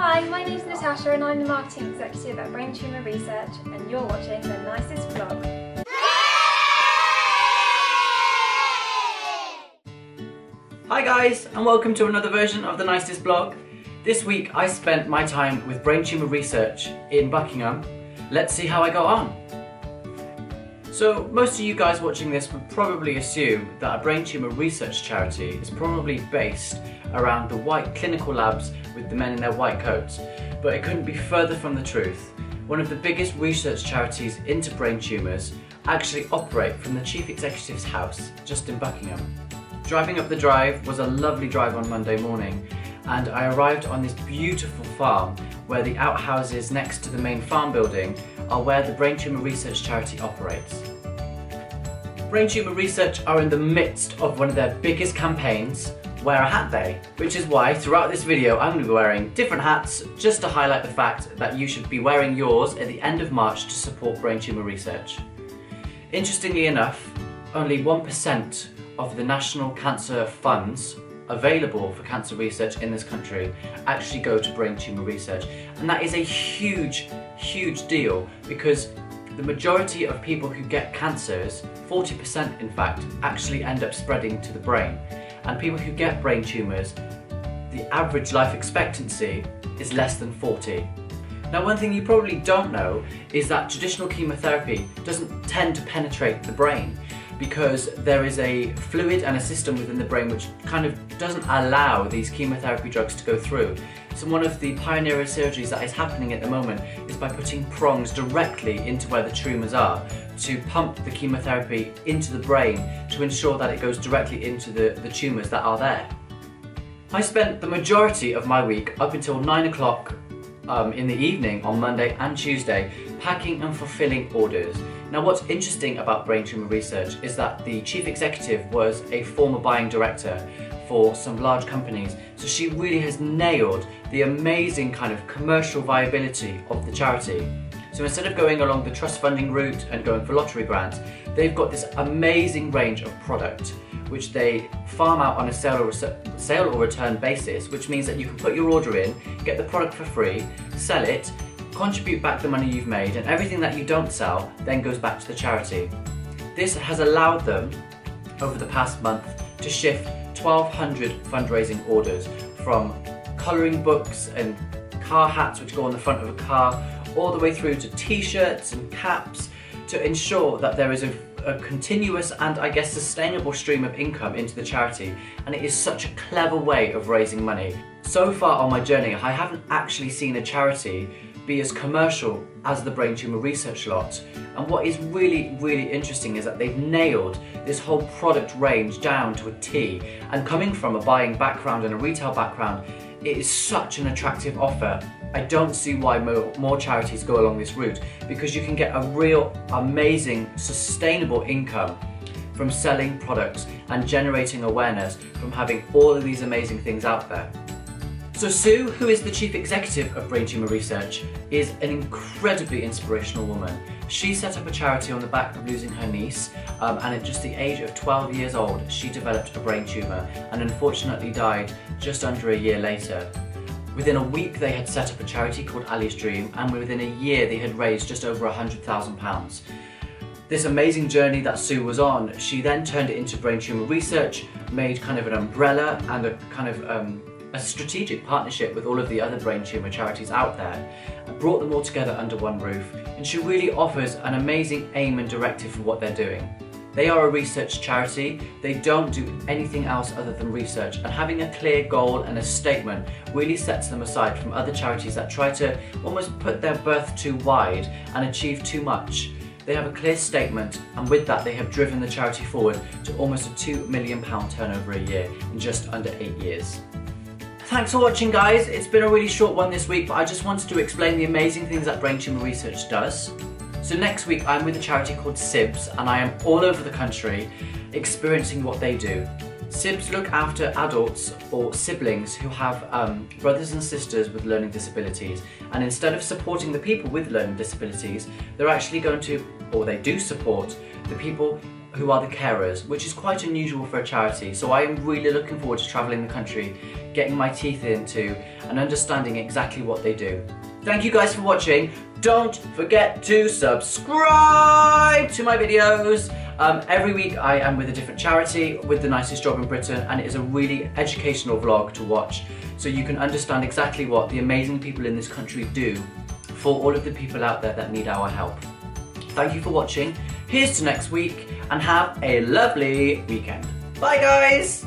Hi, my name's Natasha and I'm the Marketing Executive at Brain Tumor Research and you're watching The Nicest Blog. Hi guys and welcome to another version of The Nicest Blog. This week I spent my time with Brain Tumor Research in Buckingham. Let's see how I go on. So most of you guys watching this would probably assume that a brain tumor research charity is probably based around the white clinical labs with the men in their white coats, but it couldn't be further from the truth. One of the biggest research charities into brain tumours actually operate from the Chief Executive's house just in Buckingham. Driving up the drive was a lovely drive on Monday morning and I arrived on this beautiful farm where the outhouses next to the main farm building are where the Brain Tumour Research Charity operates. Brain Tumour Research are in the midst of one of their biggest campaigns, Wear a Hat Day, which is why throughout this video I'm going to be wearing different hats just to highlight the fact that you should be wearing yours at the end of March to support Brain Tumour Research. Interestingly enough, only 1% of the national cancer funds available for cancer research in this country actually go to brain tumour research, and that is a huge, huge deal because the majority of people who get cancers, 40% in fact, actually end up spreading to the brain. And people who get brain tumours, the average life expectancy is less than 40. Now one thing you probably don't know is that traditional chemotherapy doesn't tend to penetrate the brain because there is a fluid and a system within the brain which kind of doesn't allow these chemotherapy drugs to go through. So one of the pioneering surgeries that is happening at the moment is by putting prongs directly into where the tumours are to pump the chemotherapy into the brain to ensure that it goes directly into the tumours that are there. I spent the majority of my week up until 9 o'clock in the evening on Monday and Tuesday packing and fulfilling orders. Now what's interesting about Brain Tumour Research is that the Chief Executive was a former buying director for some large companies, so she really has nailed the amazing kind of commercial viability of the charity. So instead of going along the trust funding route and going for lottery grants, they've got this amazing range of product which they farm out on a sale or return basis, which means that you can put your order in, get the product for free, sell it, contribute back the money you've made, and everything that you don't sell then goes back to the charity. This has allowed them over the past month to shift 1,200 fundraising orders from colouring books and car hats which go on the front of a car all the way through to t-shirts and caps to ensure that there is a continuous and I guess sustainable stream of income into the charity, and it is such a clever way of raising money. So far on my journey I haven't actually seen a charity be as commercial as the Brain Tumour Research lot, and what is really, really interesting is that they've nailed this whole product range down to a T, and coming from a buying background and a retail background, it is such an attractive offer. I don't see why more charities go along this route, because you can get a real amazing sustainable income from selling products and generating awareness from having all of these amazing things out there. So Sue, who is the Chief Executive of Brain Tumour Research, is an incredibly inspirational woman. She set up a charity on the back of losing her niece, and at just the age of 12 years old she developed a brain tumour and unfortunately died just under a year later. Within a week they had set up a charity called Ali's Dream, and within a year they had raised just over £100,000. This amazing journey that Sue was on, she then turned it into Brain Tumour Research, made kind of an umbrella and a kind of a strategic partnership with all of the other brain tumour charities out there, and brought them all together under one roof, and she really offers an amazing aim and directive for what they're doing. They are a research charity, they don't do anything else other than research, and having a clear goal and a statement really sets them aside from other charities that try to almost put their berth too wide and achieve too much. They have a clear statement, and with that they have driven the charity forward to almost a £2 million turnover a year in just under 8 years. Thanks for watching guys, it's been a really short one this week, but I just wanted to explain the amazing things that Brain Tumour Research does. So next week I'm with a charity called SIBS and I am all over the country experiencing what they do. SIBS look after adults or siblings who have brothers and sisters with learning disabilities, and instead of supporting the people with learning disabilities, they're actually going to, or they do support, the people who are the carers, which is quite unusual for a charity. So I am really looking forward to travelling the country, getting my teeth into and understanding exactly what they do. Thank you guys for watching. Don't forget to subscribe to my videos. Every week I am with a different charity with The Nicest Job in Britain, and it is a really educational vlog to watch, so you can understand exactly what the amazing people in this country do for all of the people out there that need our help. Thank you for watching. Here's to next week, and have a lovely weekend. Bye guys!